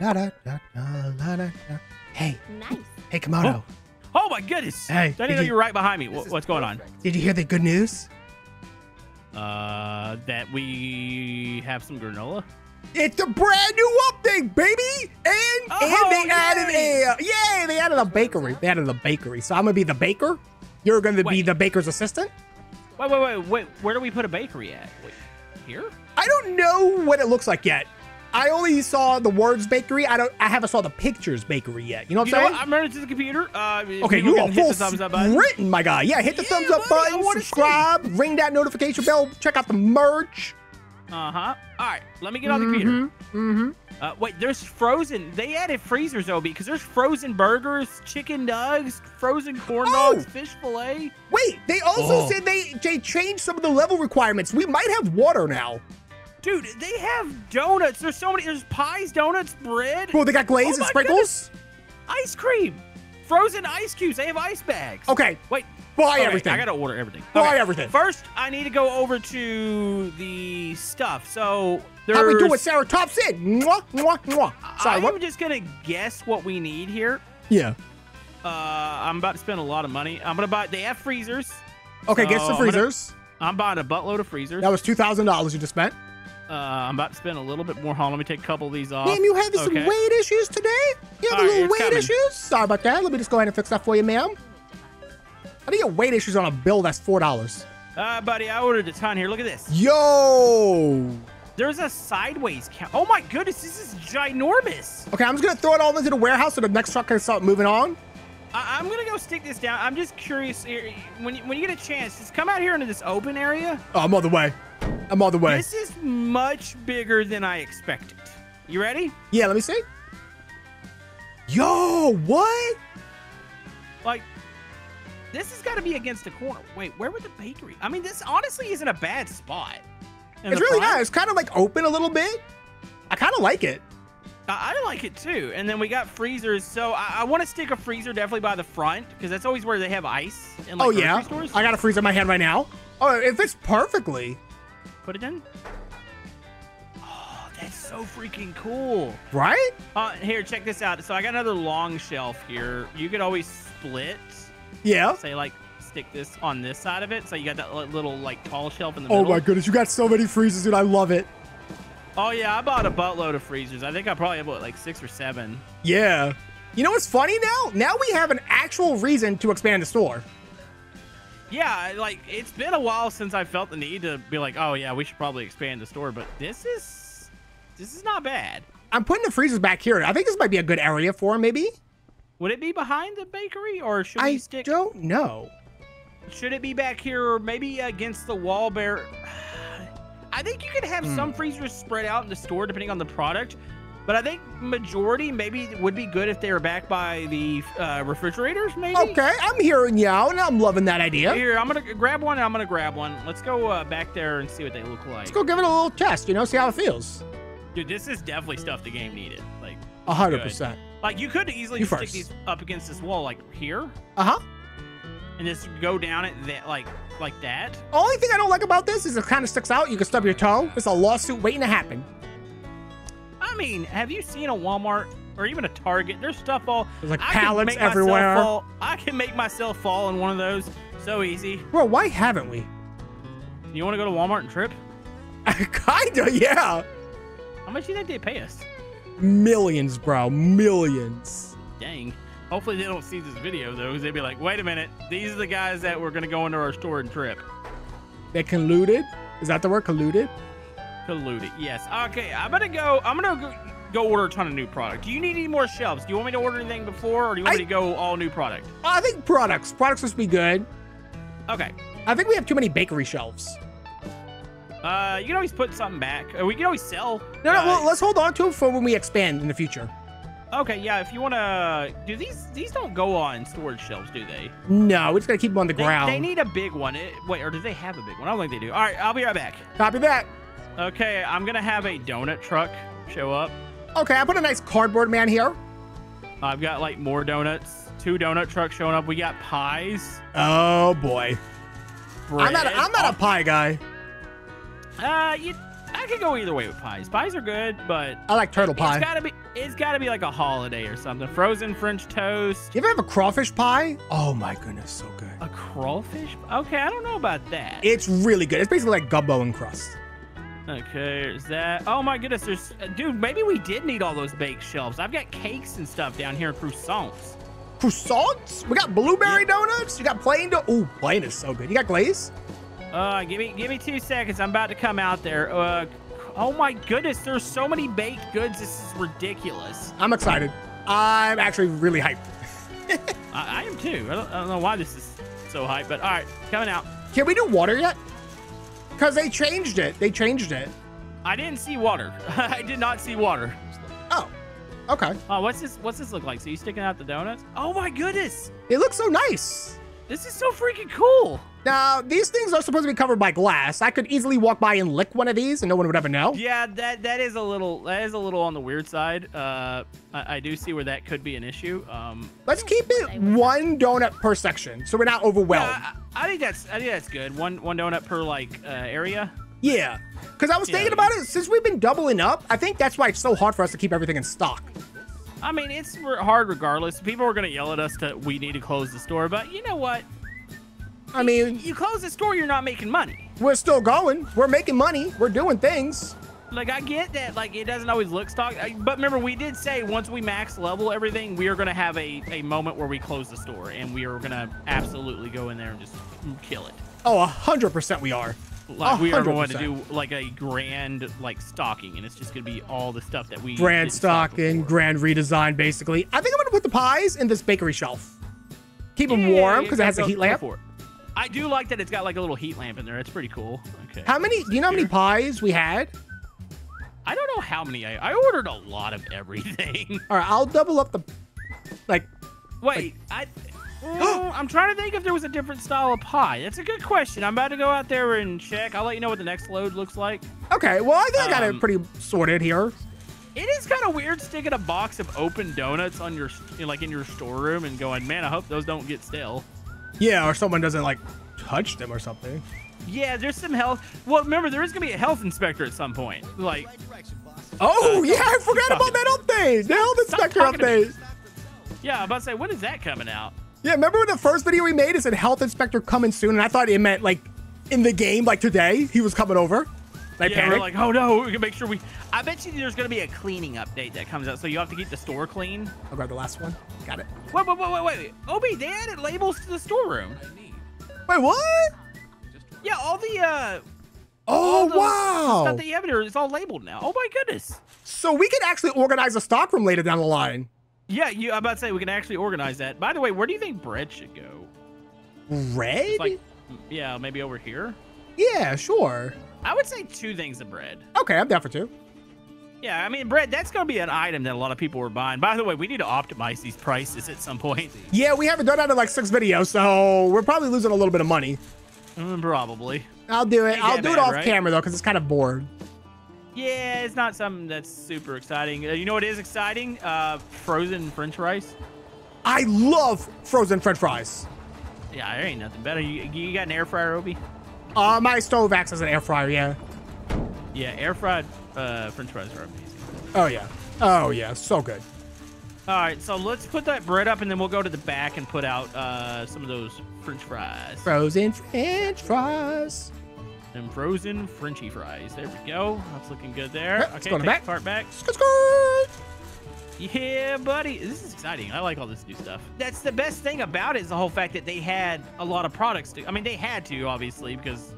Da, da, da, da, da, da. Hey. Nice. Hey, Komodo. Oh my goodness. Hey. I didn't know you were right behind me. What's going on? Did you hear the good news? That we have some granola. It's a brand new update, baby. And they added they added a bakery. They added a bakery. So I'm gonna be the baker. You're gonna be the baker's assistant. Wait. Where do we put a bakery at? Wait, here? I don't know what it looks like yet. I only saw the words bakery. I haven't saw the pictures bakery yet. You know what I'm saying? What? I'm running to the computer. Okay, you are full written, my guy. Yeah, hit the thumbs up button, subscribe, ring that notification bell, check out the merch. Uh-huh. All right, let me get on the computer. Wait, there's frozen. They added freezers, though, because there's frozen burgers, chicken nuggets, frozen corn dogs, fish fillet. Wait, they also said they changed some of the level requirements. We might have water now. Dude, they have donuts. There's so many. There's pies, donuts, bread. Well, they got glaze and sprinkles. Goodness. Ice cream. Frozen ice cubes. They have ice bags. Okay. Wait. Buy everything. I got to order everything. Buy everything. First, I need to go over to the stuff. So there's... How we do what Sarah Top said. Mwah, mwah, mwah. Sorry, I'm just going to guess what we need here. Yeah. I'm about to spend a lot of money. I'm going to buy... They have freezers. Okay, so get some freezers. I'm buying a buttload of freezers. That was $2,000 you just spent. I'm about to spend a little bit more. Hold on, let me take a couple of these off. Ma'am, you have some weight issues today? You have a little weight issues? Sorry about that. Let me just go ahead and fix that for you, ma'am. I think your weight issues on a bill that's $4. Buddy, I ordered a ton here. Look at this. Yo! There's a sideways count. Oh, my goodness. This is ginormous. Okay, I'm just going to throw it all into the warehouse so the next truck can start moving on. I'm going to go stick this down. I'm just curious. When you get a chance, just come out here into this open area. Oh, I'm on the way. I'm all the way. This is much bigger than I expected. You ready? Yeah, let me see. Yo, what? Like, this has got to be against the corner. Wait, where would the bakery? I mean, this honestly isn't a bad spot. It's really not. It's kind of like open a little bit. I kind of like it. I like it too. And then we got freezers. So I want to stick a freezer definitely by the front because that's always where they have ice. In, like, grocery stores. I got a freezer in my hand right now. Oh, it fits perfectly. Put it in. Oh, that's so freaking cool. Right? Here, check this out. So I got another long shelf here. You could always split. Yeah. Say, like, stick this on this side of it. So you got that little, like, tall shelf in the middle. Oh, my goodness. You got so many freezers, dude. I love it. Oh, yeah. I bought a buttload of freezers. I think I probably have, what, like 6 or 7. Yeah. You know what's funny now? Now we have an actual reason to expand the store. Yeah, like, it's been a while since I felt the need to be like, oh, yeah, we should probably expand the store. But this is not bad. I'm putting the freezers back here. I think this might be a good area for them, maybe. Would it be behind the bakery or should we stick? I don't know. Should it be back here or maybe against the wall bear? I think you could have some freezers spread out in the store depending on the product. But I think majority maybe would be good if they were back by the refrigerators, maybe. Okay, I'm hearing you out, and I'm loving that idea. Here, I'm going to grab one, and I'm going to grab one. Let's go back there and see what they look like. Let's go give it a little test, you know, see how it feels. Dude, this is definitely stuff the game needed. Like 100%. Good. Like, you could easily stick these up against this wall, like here. Uh-huh. And just go down it like that. Only thing I don't like about this is it kind of sticks out. You can stub your toe. It's a lawsuit waiting to happen. I mean, have you seen a Walmart or even a Target? There's stuff all... There's like pallets everywhere. I can make myself fall in one of those so easy. Bro, why haven't we? You want to go to Walmart and trip? Kinda, yeah. How much do you think they pay us? Millions, bro. Millions. Dang. Hopefully they don't see this video, though, because they'd be like, wait a minute. These are the guys that were going to go into our store and trip. They colluded? Is that the word, colluded? Colluded. Yes. Okay. I'm gonna go order a ton of new product. Do you need any more shelves? Do you want me to order anything before, or do you want me to go all new product? I think products must be good. Okay. I think we have too many bakery shelves. You can always put something back. We can always sell. No. Well, let's hold on to them for when we expand in the future. Okay. Yeah. If you wanna do these don't go on storage shelves, do they? No. We just gotta keep them on the ground. They need a big one. Wait, or do they have a big one? I don't think they do. All right. I'll be right back. Copy that. Okay, I'm gonna have a donut truck show up. Okay, I put a nice cardboard man here. I've got like more donuts. 2 donut trucks showing up. We got pies. Oh boy. Bread. I'm not a pie guy. I could go either way with pies. Pies are good, but I like turtle pie. It's gotta be like a holiday or something. Frozen French toast. You ever have a crawfish pie? Oh my goodness, so good. A crawfish? Okay, I don't know about that. It's really good. It's basically like gumbo and crust. Okay, there's that. Oh my goodness, there's, dude, maybe we did need all those bake shelves. I've got cakes and stuff down here, croissants. Croissants? We got blueberry donuts. You got plain donuts. Ooh, plain is so good. You got glaze? Give me 2 seconds. I'm about to come out there. Oh my goodness, there's so many baked goods. This is ridiculous. I'm excited. I'm actually really hyped. I am too. I don't know why this is so hyped, but all right, coming out. Can we do water yet? Because they changed it. They changed it. I didn't see water. I did not see water. Oh, okay. What's this look like? So you sticking out the donuts? Oh my goodness. It looks so nice. This is so freaking cool. Now, these things are supposed to be covered by glass. I could easily walk by and lick one of these and no one would ever know. Yeah, that is a little on the weird side. I do see where that could be an issue. Let's keep it one donut per section so we're not overwhelmed. Yeah, I think that's good. One donut per like area. Yeah, because I was thinking about it. Since we've been doubling up, I think that's why it's so hard for us to keep everything in stock. I mean, it's hard regardless. People are going to yell at us that we need to close the store, but you know what? I mean, you close the store, you're not making money. We're still going. We're making money. We're doing things. Like, I get that, like, it doesn't always look stock. But remember, we did say once we max level everything, we are going to have a moment where we close the store, and we are going to absolutely go in there and just kill it. Oh, 100% we are. Like, we are going to do, like, a grand, like, stocking, and it's just going to be all the stuff that we... Grand stocking, grand redesign, basically. I think I'm going to put the pies in this bakery shelf. Keep them warm, because it has a heat lamp. I do like that it's got like a little heat lamp in there. It's pretty cool. Okay. How many, do you know how many pies we had? I don't know how many. I ordered a lot of everything. All right, I'll double up the, like. Wait, like, I'm trying to think if there was a different style of pie. That's a good question. I'm about to go out there and check. I'll let you know what the next load looks like. Okay, well, I think I got it pretty sorted here. It is kind of weird sticking a box of open donuts on your, like in your storeroom and going, man, I hope those don't get stale. Yeah, or someone doesn't, like, touch them or something. Yeah, there's some health. Well, remember, there is going to be a health inspector at some point. Like, oh, yeah, I forgot about that update. The health inspector update. Yeah, I'm about to say, when is that coming out? Yeah, remember when the first video we made, it said health inspector coming soon, and I thought it meant, like, in the game, like today, he was coming over. Yeah, we're like, oh, no, we can make sure we... I bet you there's going to be a cleaning update that comes out, so you have to keep the store clean. I'll grab the last one. Got it. Wait. Obi, they added labels to the storeroom. Wait, what? Yeah, all the... oh, wow. Stuff that you have here is all labeled now. Oh, my goodness. So we can actually organize a stockroom later down the line. Yeah, I'm about to say we can actually organize that. By the way, where do you think bread should go? Bread? Like, yeah, maybe over here? Yeah, sure. I would say 2 things of bread. Okay, I'm down for 2. Yeah, I mean, bread, that's going to be an item that a lot of people were buying. By the way, we need to optimize these prices at some point. Yeah, we haven't done that in like 6 videos, so we're probably losing a little bit of money. Probably. I'll do it. I'll do it off camera, though, because it's kind of boring. Yeah, it's not something that's super exciting. You know what is exciting? Frozen French fries. I love frozen French fries. Yeah, there ain't nothing better. You got an air fryer, Obi? My stove acts as an air fryer, yeah. Yeah, air fried French fries are amazing. Oh, yeah. Oh, yeah. So good. All right, so let's put that bread up, and then we'll go to the back and put out some of those French fries. Frozen French fries. And frozen Frenchy fries. There we go. That's looking good there. Yep, okay, take the cart back. Yeah, buddy. This is exciting. I like all this new stuff. That's the best thing about it is the whole fact that they had a lot of products. I mean, they had to, obviously, because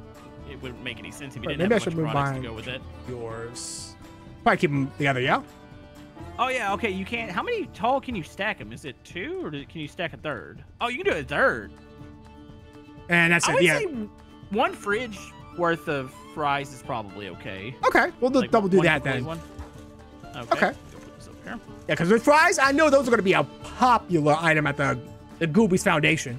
it wouldn't make any sense if you didn't have much products to go with it. Yours. Probably keep them together, yeah? Oh, yeah. Okay, you can't. How many tall can you stack them? Is it 2 or can you stack a 3rd? Oh, you can do a 3rd. And that's it, yeah. I would say 1 fridge worth of fries is probably okay. Okay, we'll double do that then. Okay. Yeah, because with fries, I know those are going to be a popular item at the Goobies Foundation.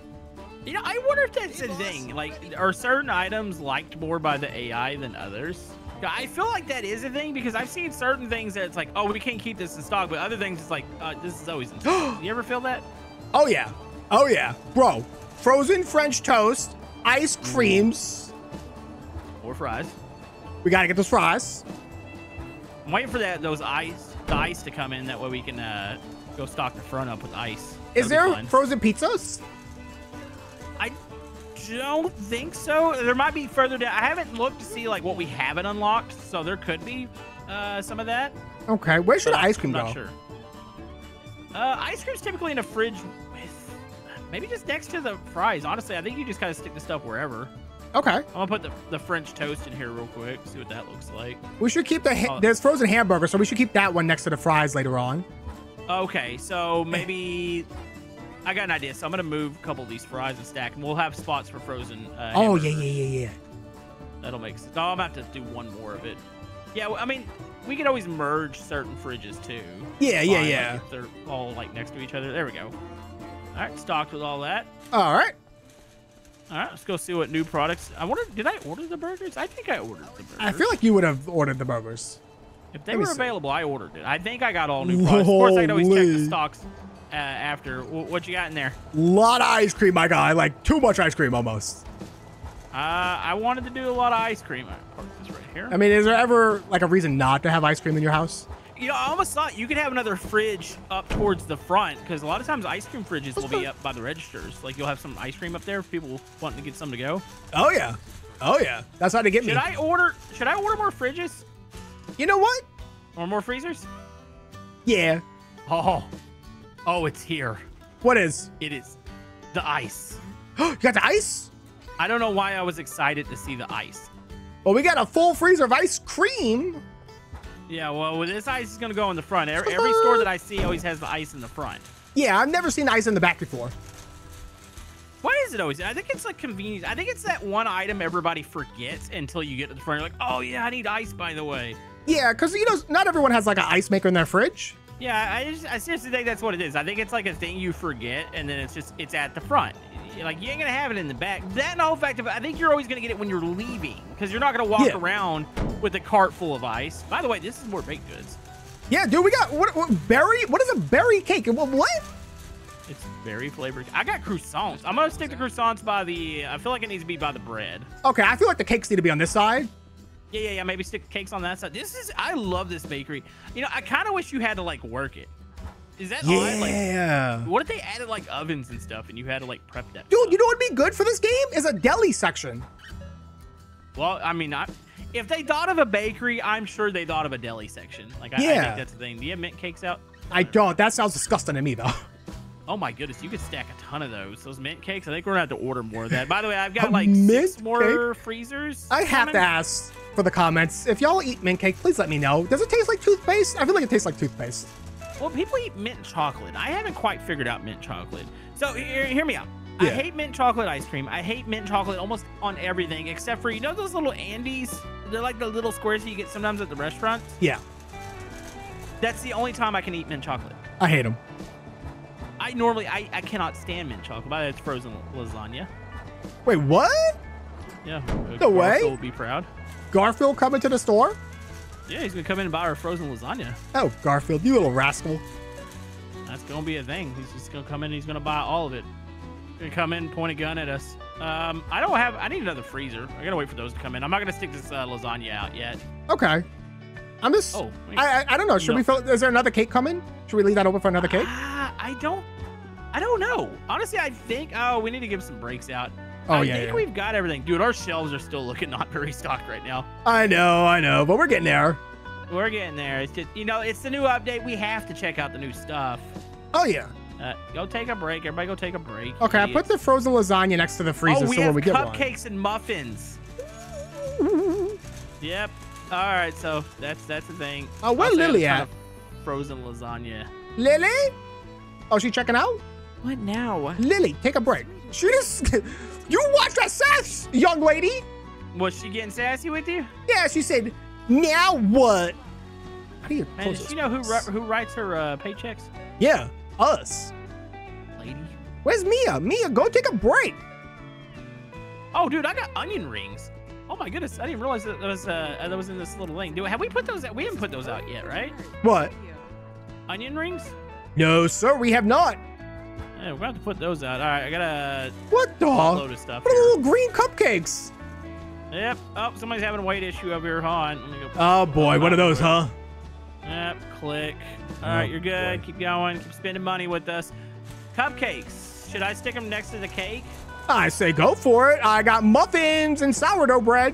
You know, I wonder if that's a thing. Like, are certain items liked more by the AI than others? I feel like that is a thing because I've seen certain things that it's like, oh, we can't keep this in stock, but other things it's like, this is always in stock. You ever feel that? Oh, yeah. Oh, yeah. Bro, frozen French toast, ice creams. Or fries. We gotta get those fries. I'm waiting for the ice to come in. That way we can go stock the front up with ice. Is there frozen pizzas? I don't think so. There might be further down. I haven't looked to see like what we haven't unlocked, so there could be some of that. Okay, where should ice cream go? I'm not sure. Ice cream's typically in a fridge, with maybe just next to the fries. Honestly, I think you just kind of stick the stuff wherever. Okay. I'm gonna put the French toast in here real quick. See what that looks like. We should keep the there's frozen hamburger, so we should keep that one next to the fries later on. Okay, so maybe I got an idea. So I'm gonna move a couple of these fries and stack, and we'll have spots for frozen. Oh yeah, yeah. That'll make sense. No, I'm about to do one more of it. Yeah, I mean, we could always merge certain fridges too. Yeah. Like, if they're all like next to each other. There we go. All right, stocked with all that. All right, let's go see what new products. I wonder, did I order the burgers? I think I ordered the burgers. I feel like you would have ordered the burgers. If they were available, I ordered it. I think I got all new products. Of course, I can always check the stocks after. What you got in there? A lot of ice cream, my guy. Like, too much ice cream, almost. I wanted to do a lot of ice cream. I park this right here. I mean, is there ever, like, a reason not to have ice cream in your house? You know, I almost thought you could have another fridge up towards the front, because a lot of times ice cream fridges will be up by the registers. Like, you'll have some ice cream up there if people wanting to get some to go. Oh, yeah. That's how to get me. Should I order more fridges? You know what? Or more freezers? Yeah. Oh, it's here. What is? It is the ice. You got the ice? I don't know why I was excited to see the ice. Well, we got a full freezer of ice cream. Yeah, well, this ice is going to go in the front. Every store that I see always has the ice in the front. Yeah, I've never seen ice in the back before. Why is it always? I think it's like convenience. I think it's that one item everybody forgets until you get to the front. You're like, oh, yeah, I need ice, by the way. Yeah, because, you know, not everyone has like an ice maker in their fridge. Yeah, I seriously think that's what it is. I think it's like a thing you forget, and then it's at the front. You're like, you ain't going to have it in the back. That and all fact of it, I think you're always going to get it when you're leaving, because you're not going to walk around with a cart full of ice. By the way, this is more baked goods. Yeah, dude, we got berry. What is a berry cake? What? It's berry flavored. I got croissants. I'm going to stick to croissants by the, I feel like it needs to be by the bread. Okay, I feel like the cakes need to be on this side. Yeah. Maybe stick cakes on that side. I love this bakery. You know, I kind of wish you had to like work it. Is that odd? Like, what if they added like ovens and stuff and you had to like prep that? Dude, you know what'd be good for this game is a deli section. Well, I mean, if they thought of a bakery, I'm sure they thought of a deli section. Like, I think that's the thing. Do you have mint cakes out? I don't. That sounds disgusting to me, though. Oh, my goodness. You could stack a ton of those. Those mint cakes, I think we're going to have to order more of that. By the way, I've got like 6 more freezers. I have to ask for the comments. If y'all eat mint cake, please let me know. Does it taste like toothpaste? I feel like it tastes like toothpaste. Well, people eat mint chocolate. I haven't quite figured out mint chocolate. So hear me out. Yeah. I hate mint chocolate ice cream. I hate mint chocolate almost on everything except for, you know, those little Andes? They're like the little squares you get sometimes at the restaurants. Yeah. That's the only time I can eat mint chocolate. I hate them. I cannot stand mint chocolate. By the way, it's frozen lasagna. Wait, what? Yeah. No way. Garfield will be proud. Garfield coming to the store? Yeah, he's going to come in and buy our frozen lasagna. Oh, Garfield, you little rascal. That's going to be a thing. He's just going to come in and he's going to buy all of it. Going to come in, point a gun at us. I need another freezer. I got to wait for those to come in. I'm not going to stick this lasagna out yet. Okay. I'm just, I don't know. Is there another cake coming? Should we leave that open for another cake? I don't know. Honestly, I think, we need to give some breaks out. I think we've got everything. Dude, our shelves are still looking not very stocked right now. I know, but we're getting there. It's just, you know, it's the new update. We have to check out the new stuff. Oh, yeah. Go take a break. Everybody go take a break. Okay, I put the frozen lasagna next to the freezer so when we get one. Cupcakes and muffins. Yep. All right, so that's the thing. Oh, where Lily at? Frozen lasagna. Lily? Oh, she checking out? What now? Lily, take a break. She just... You watch that sass, young lady. Was she getting sassy with you? Yeah, she said, now what? How do you does she know who writes her paychecks? Yeah, us. Lady. Where's Mia? Mia, go take a break. Oh, dude, I got onion rings. Oh, my goodness. I didn't realize that was in this little thing. Dude, have we put those out? We haven't put those out yet, right? What? Onion rings? No, sir, we have not. Yeah, we're about to put those out. All right, I got a load of stuff. What are the little green cupcakes? Yep. Oh, somebody's having a weight issue over here. Hold on. Go oh, boy. One of those, huh? Yep. Click. All right. You're good. Boy. Keep going. Keep spending money with us. Cupcakes. Should I stick them next to the cake? I say go for it. I got muffins and sourdough bread.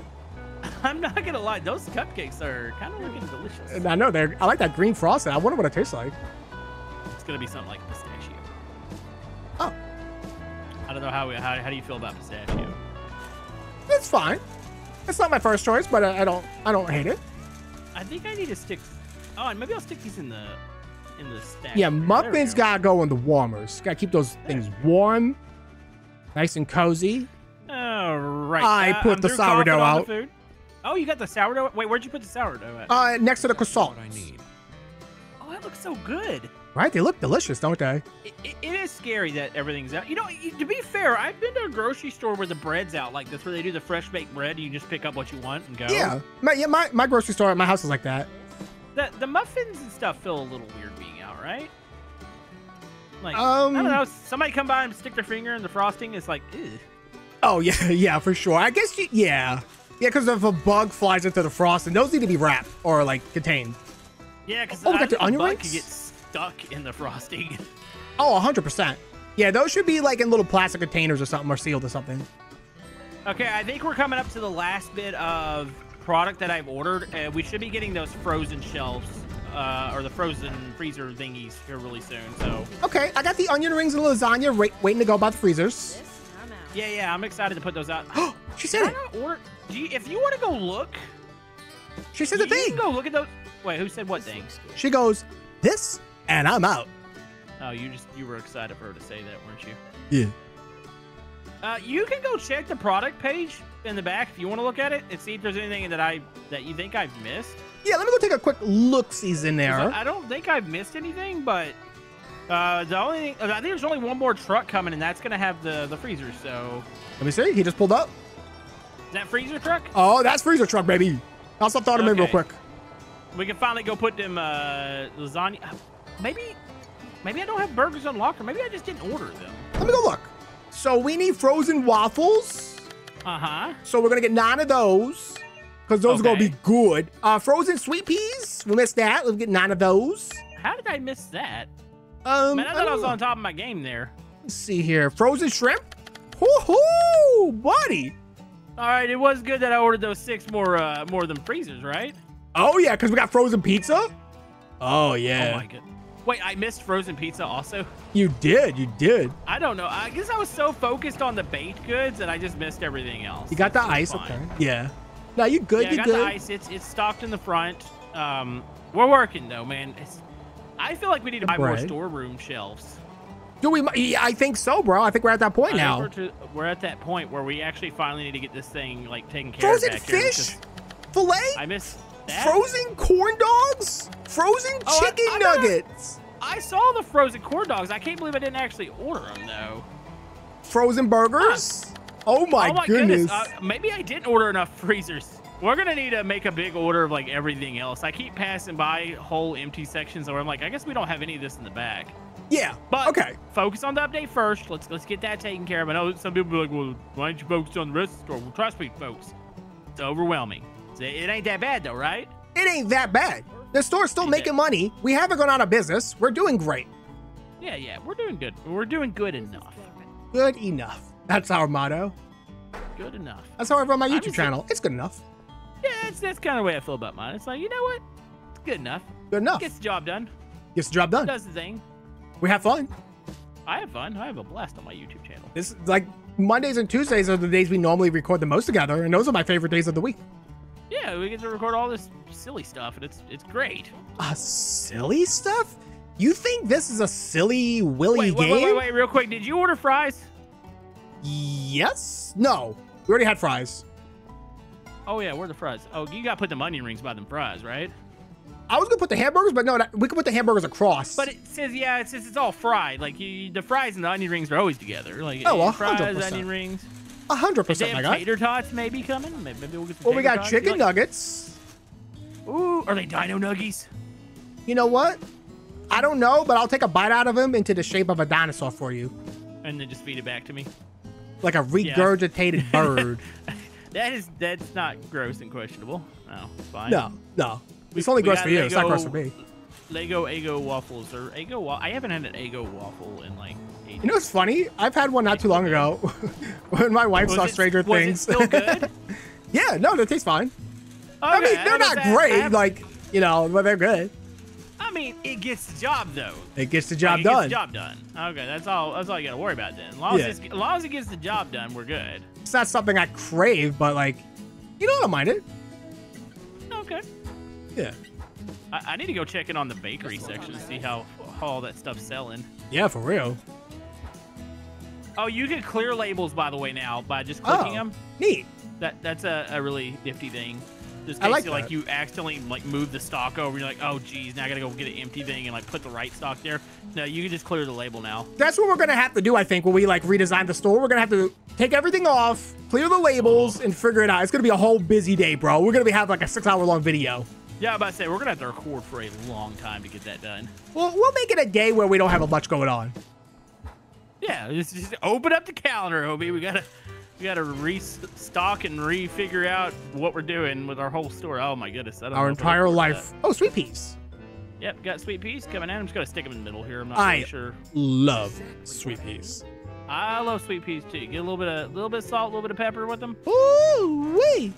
I'm not going to lie. Those cupcakes are kind of looking delicious. I know. I like that green frosting. I wonder what it tastes like. It's going to be something like pistachio. Oh. I don't know. How do you feel about pistachio? It's fine. It's not my first choice, but I don't hate it. I think I need to stick. Oh, and maybe I'll stick these in the stack. Yeah, muffins gotta go in the warmers. Gotta keep those things warm, nice and cozy. All right. I put the sourdough out. Oh, you got the sourdough. Wait, where'd you put the sourdough at? Next to the croissant. Oh, that looks so good. Right? They look delicious, don't they? It is scary that everything's out. You know, to be fair, I've been to a grocery store where the bread's out like this, where they do the fresh baked bread. And you just pick up what you want and go. Yeah. My grocery store at my house is like that. The muffins and stuff feel a little weird being out, right? Like, I don't know. Somebody come by and stick their finger in the frosting. It's like, ew. Oh, yeah, for sure. I guess, yeah. Yeah, because if a bug flies into the frosting, those need to be wrapped or, like, contained. Yeah, because oh, we got the onion rings? Stuck in the frosting. Oh, 100%. Yeah, those should be like in little plastic containers or something, or sealed or something. Okay, I think we're coming up to the last bit of product that I've ordered. We should be getting those frozen shelves or the frozen freezer thingies here really soon. So. Okay, I got the onion rings and lasagna waiting to go by the freezers. This, yeah, I'm excited to put those out. She said it. If you want to go look. She said the thing. You can go look at those. Wait, who said what thing? She goes, this. And I'm out. Oh, you were excited for her to say that, weren't you? Yeah. You can go check the product page in the back if you want to look at it and see if there's anything that you think I've missed. Yeah, let me go take a quick look-sees in there. I don't think I've missed anything, but I think there's only one more truck coming, and that's gonna have the freezer. So let me see. He just pulled up. Is that freezer truck? Oh, that's freezer truck, baby. I'll stop talking to him real quick. We can finally go put them lasagna. Maybe I don't have burgers on locker. Maybe I just didn't order them. Let me go look. So we need frozen waffles. Uh-huh. So we're going to get 9 of those because those are going to be good. Frozen sweet peas. We missed that. Let's get 9 of those. How did I miss that? Man, I thought I was on top of my game there. Let's see here. Frozen shrimp. Woo-hoo, buddy. All right. It was good that I ordered those 6 more than freezers, right? Oh, yeah, because we got frozen pizza. Oh, yeah. Oh, my goodness. Wait, I missed frozen pizza also? You did. You did. I don't know. I guess I was so focused on the baked goods that I just missed everything else. You got the ice. Fine. Okay. Yeah. No, you good. Yeah, you got the ice. It's stocked in the front. We're working, though, man. I feel like we need to buy more storeroom shelves. Do we? Yeah, I think so, bro. I think we're at that point now. We're at that point where we actually finally need to get this thing like taken care of. Frozen fish? Filet? I missed that. Frozen corn dogs? Frozen chicken nuggets? I saw the frozen corn dogs. I can't believe I didn't actually order them, though. Frozen burgers? Oh, my goodness. Maybe I didn't order enough freezers. We're going to need to make a big order of, like, everything else. I keep passing by whole empty sections where I'm like, I guess we don't have any of this in the back. Yeah, but focus on the update first. Let's get that taken care of. I know some people be like, well, why don't you focus on the rest of the store? Well, trust me, folks. It's overwhelming. It ain't that bad, though, right? It ain't that bad. The store's still making money. We haven't gone out of business. We're doing great. Yeah. We're doing good. We're doing good enough. Good enough. That's our motto. Good enough. That's how I run my YouTube channel. It's good enough. Yeah, that's kind of the way I feel about mine. It's like, you know what? It's good enough. Good enough. Gets the job done. Gets the job done. Does the thing. We have fun. I have fun. I have a blast on my YouTube channel. This like Mondays and Tuesdays are the days we normally record the most together, and those are my favorite days of the week. Yeah, we get to record all this silly stuff, and it's great. Silly stuff? You think this is a silly Willy game? Wait, real quick. Did you order fries? Yes. No. We already had fries. Oh, yeah. Where are the fries? Oh, you got to put the onion rings by them fries, right? I was going to put the hamburgers, but no, we could put the hamburgers across. But it says it's all fried. Like, the fries and the onion rings are always together. Like, oh, 100%. Fries, onion rings. 100%, my guy. Tater tots maybe coming. Maybe we'll get some. Well, we got tots. Chicken nuggets. Ooh, are they dino nuggies? You know what? I don't know, but I'll take a bite out of them into the shape of a dinosaur for you. And then just feed it back to me? Like a regurgitated bird. That's not gross and questionable. No, it's fine. No. It's only gross for you. Lego, it's not gross for me. Lego Eggo waffles or Eggo waffle. I haven't had an Eggo waffle in like ages. You know what's funny? I've had one not too long ago when my wife saw Stranger Things. Was it still good? Yeah, no, they taste fine. Okay, I mean, they're not great, like, you know, but they're good. I mean, it gets the job though. It gets the job done. It gets the job done. Okay, that's all you gotta worry about then. As long as it gets the job done, we're good. It's not something I crave, but like, you know, I don't mind it. Okay. Yeah. I need to go check in on the bakery section to see how all that stuff's selling. Yeah, for real. Oh, you can clear labels, by the way, now by just clicking them. Neat. That's a really nifty thing. Just I like you accidentally like move the stock over. You're like, oh geez, now I gotta go get an empty thing and like put the right stock there. No, you can just clear the label now. That's what we're gonna have to do, I think, when we like redesign the store. We're gonna have to take everything off, clear the labels, and figure it out. It's gonna be a whole busy day, bro. We're gonna be having like a 6-hour long video. Yeah, I was about to say we're gonna have to record for a long time to get that done. Well, we'll make it a day where we don't have much going on. Yeah, just open up the calendar, Obi. We gotta restock and refigure out what we're doing with our whole store. Oh my goodness, our entire life. Oh, sweet peas. Yep, got sweet peas coming in. I'm just gonna stick them in the middle here. I'm not really sure. I love sweet peas. I love sweet peas too. Get a little bit of salt, a little bit of pepper with them. Ooh wee.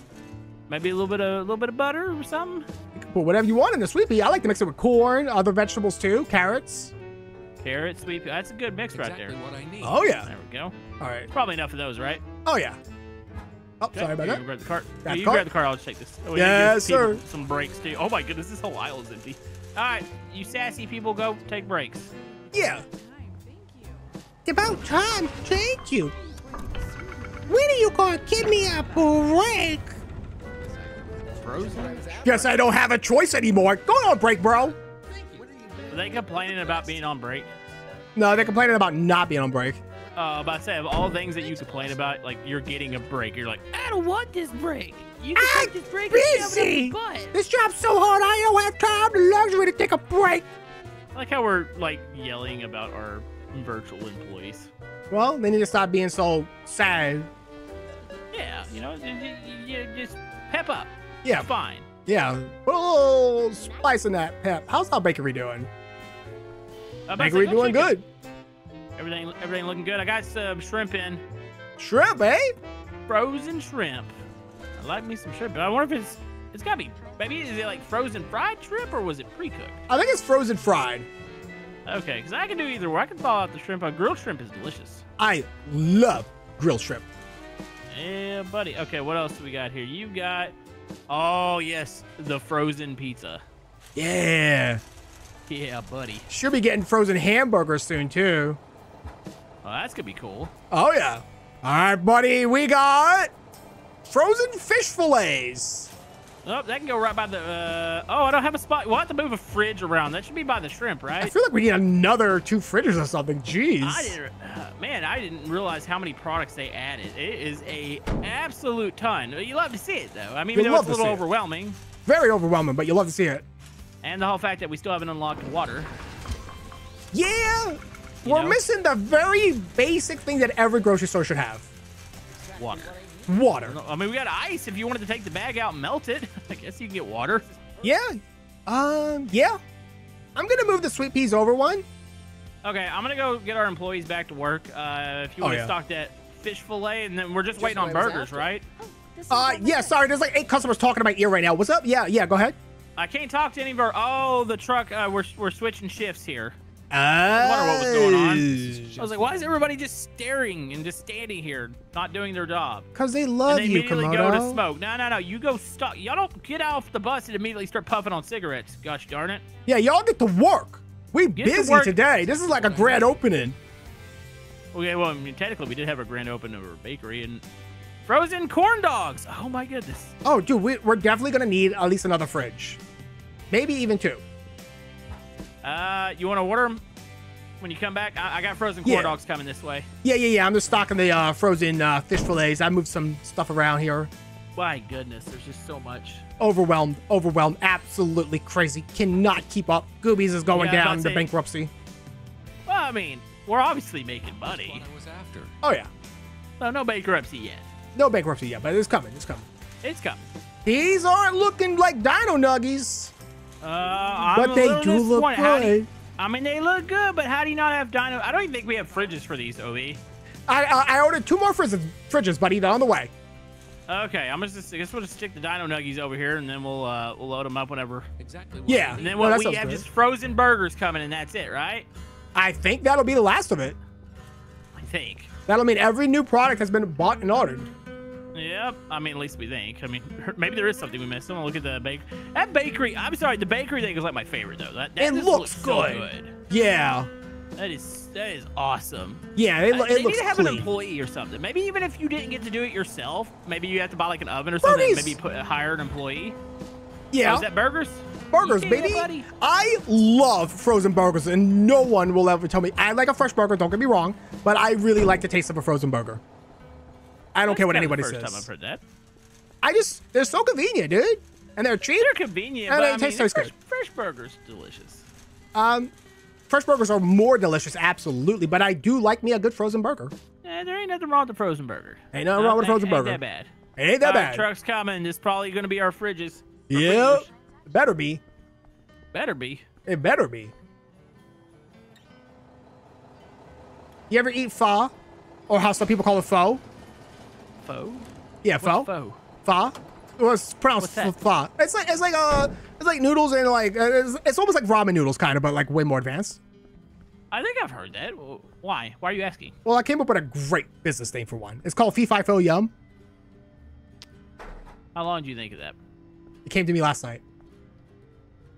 Maybe a little bit of butter or something. You can put whatever you want in the sweet pea. I like to mix it with corn, other vegetables too, carrots. Carrot, sweet pea. That's a good mix right there. What I need. Oh yeah. There we go. All right. Probably enough of those, right? Oh yeah. Oh, okay. Sorry about that. Grab the cart. Grab the cart. I'll just take this. Oh, yes, sir. Some breaks too. Oh my goodness, this whole aisle is empty. All right, you sassy people, go take breaks. Yeah. It's about time. Thank you. When are you gonna give me a break? Frozen? Guess I don't have a choice anymore. Go on break, bro. Are they complaining about being on break? No, they're complaining about not being on break. About to say, of all things that you complain about, like you're getting a break. You're like, I don't want this break. You can take this break and shove it up your butt. This job's so hard, I don't have time and luxury to take a break. I like how we're like yelling about our virtual employees. Well, they need to stop being so sad. Yeah, you know, just pep up. Yeah, it's fine. Yeah, put a little spice in that pep. How's our bakery doing? Bakery doing good. Everything looking good. I got some shrimp in. Shrimp, eh? Frozen shrimp. I like me some shrimp, but I wonder if it's gotta be. Maybe is it like frozen fried shrimp or was it pre-cooked? I think it's frozen fried. Okay, because I can do either. Where I can thaw out the shrimp. Grilled shrimp is delicious. I love grilled shrimp. Yeah, buddy. Okay, what else do we got here? You got. Oh yes, the frozen pizza. Yeah, buddy. Should be getting frozen hamburgers soon too. Oh, that's gonna be cool. Oh yeah. All right, buddy. We got frozen fish fillets. Oh, that can go right by the. Oh, I don't have a spot. We'll have to move a fridge around. That should be by the shrimp, right? I feel like we need another 2 fridges or something. Jeez. I didn't realize how many products they added. It is a absolute ton. You love to see it, though. I mean, you know, it's a little overwhelming. Very overwhelming, but you love to see it. And the whole fact that we still haven't unlocked water. Yeah. We're missing the very basic thing that every grocery store should have. Water. I mean, we got ice. If you wanted to take the bag out and melt it, I guess you can get water. Yeah. Yeah. I'm going to move the sweet peas over one. Okay, I'm going to go get our employees back to work. If you want to stock that fish fillet, and then we're just waiting on burgers, right? Yeah, sorry. There's like 8 customers talking in my ear right now. What's up? Yeah, go ahead. I can't talk to any of our... Oh, the truck. We're switching shifts here. I wonder what was going on. I was like, why is everybody just staring and just standing here, not doing their job? Because they love you, Komodo. And they immediately go to smoke. No. You go stop. Y'all don't get off the bus and immediately start puffing on cigarettes. Gosh darn it. Yeah, y'all get to work. We busy today. This is like a grand opening. Okay, well, I mean, technically, we did have a grand opening of our bakery. And frozen corn dogs. Oh, my goodness. Oh, dude, we're definitely going to need at least another fridge. Maybe even 2. You want to order them when you come back? I got frozen corn dogs coming this way. Yeah. I'm just stocking the frozen fish fillets. I moved some stuff around here. My goodness, there's just so much. Overwhelmed, absolutely crazy. Cannot keep up. Goobies is going down to bankruptcy. Well, I mean, we're obviously making money. That's what I was after. Oh yeah. No bankruptcy yet. No bankruptcy yet, but it's coming. It's coming. It's coming. These aren't looking like dino nuggies. But they do look good. I mean, they look good, but how do you not have dino? I don't even think we have fridges for these, Obi. I ordered 2 more fridges, buddy. They're on the way. Okay, I guess we'll just stick the dino nuggies over here, and then we'll load them up whenever. Exactly. Yeah. And then we have just frozen burgers coming, and that's it, right? I think that'll be the last of it. I think. That'll mean every new product has been bought and ordered. Yep. I mean, at least we think. I mean, maybe there is something we missed. I'm gonna look at the bakery. That bakery. I'm sorry. The bakery thing is like my favorite though. That looks good. So good. Yeah. That is awesome. Yeah, it looks clean. They need to have an employee or something. Maybe even if you didn't get to do it yourself, maybe you have to buy like an oven or something. And maybe hire an employee. Yeah. Oh, is that burgers? Burgers, baby. Buddy. I love frozen burgers, and no one will ever tell me. I like a fresh burger. Don't get me wrong, but I really like the taste of a frozen burger. I don't care what anybody says. First time I've heard that. They're so convenient, dude, and they're cheap. They're convenient, and they taste good. Fresh burgers, delicious. Fresh burgers are more delicious, absolutely, but I do like me a good frozen burger. Yeah, there ain't nothing wrong with the frozen burger. Ain't nothing wrong with a frozen burger. Ain't that bad. Ain't that bad. Truck's coming. It's probably gonna be our fridges. Yep. Better be. Better be. It better be. You ever eat pho? Or how some people call it pho? Pho? Yeah, pho. Pho? Pho? Well, it's pronounced pho. It's like noodles and like it's almost like ramen noodles kind of, but like way more advanced. I think I've heard that. Why? Why are you asking? Well, I came up with a great business name for one. It's called Fee Fi Fo Yum. How long do you think of that? It came to me last night.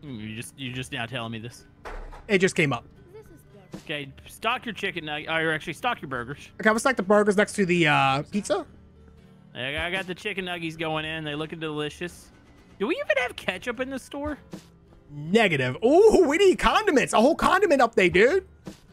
You're just now telling me this. It just came up. Okay, stock your chicken nuggets. Or actually, stock your burgers. Okay, I'm gonna stack the burgers next to the pizza. I got the chicken nuggies going in. They looking delicious. Do we even have ketchup in the store? Negative. Ooh, we need condiments. A whole condiment update, dude.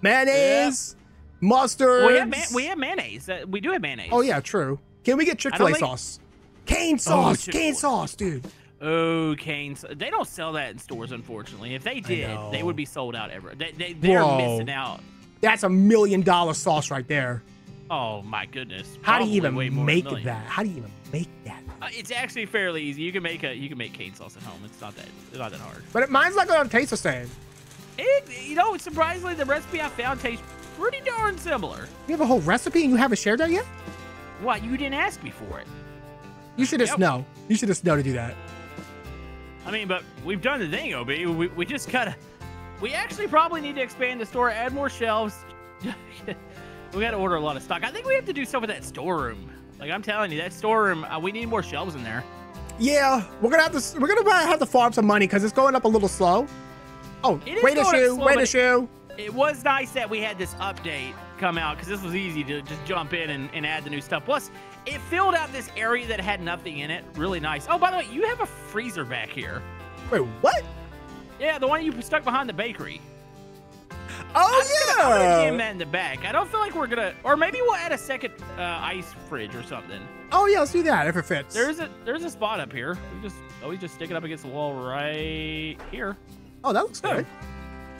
Mayonnaise, mustard. We have mayonnaise. We do have mayonnaise. Oh yeah, true. Can we get Chick-fil-A sauce? Cane sauce. Oh, cane sauce, dude. Oh, canes. They don't sell that in stores, unfortunately. If they did, they would be sold out ever. They're missing out. That's $1 million sauce right there. Oh, my goodness. How do you even make that? How do you even make that? It's actually fairly easy. You can make cane sauce at home. It's not that hard. But mine's not going to taste the same. You know, surprisingly, the recipe I found tastes pretty darn similar. You have a whole recipe and you haven't shared that yet? What? You didn't ask me for it. You should just know. You should just know to do that. I mean, but we've done the thing, OB. We just gotta... We actually probably need to expand the store, add more shelves. We gotta order a lot of stock. I think we have to do stuff with that storeroom. Like, I'm telling you, that storeroom, we need more shelves in there. Yeah, we're gonna have to farm some money because it's going up a little slow. Oh, wait a shoe. It was nice that we had this update come out because this was easy to just jump in and add the new stuff. Plus, it filled out this area that had nothing in it. Really nice. Oh, by the way, you have a freezer back here. Wait, what? Yeah, the one you stuck behind the bakery. Oh, I'm gonna jam that in the back. I don't feel like we're gonna, or maybe we'll add a second ice fridge or something. Oh yeah, let's do that if it fits. There's a spot up here. We just stick it up against the wall right here. Oh, that looks good.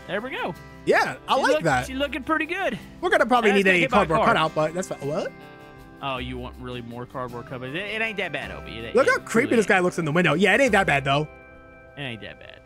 There we go. Yeah, I like that. She's looking pretty good. We're gonna probably need a cardboard cutout, but that's fine. What? Oh, you want really more cardboard cutouts? It ain't that bad, Obi. Look how creepy this guy looks in the window. Yeah, it ain't that bad, though. It ain't that bad.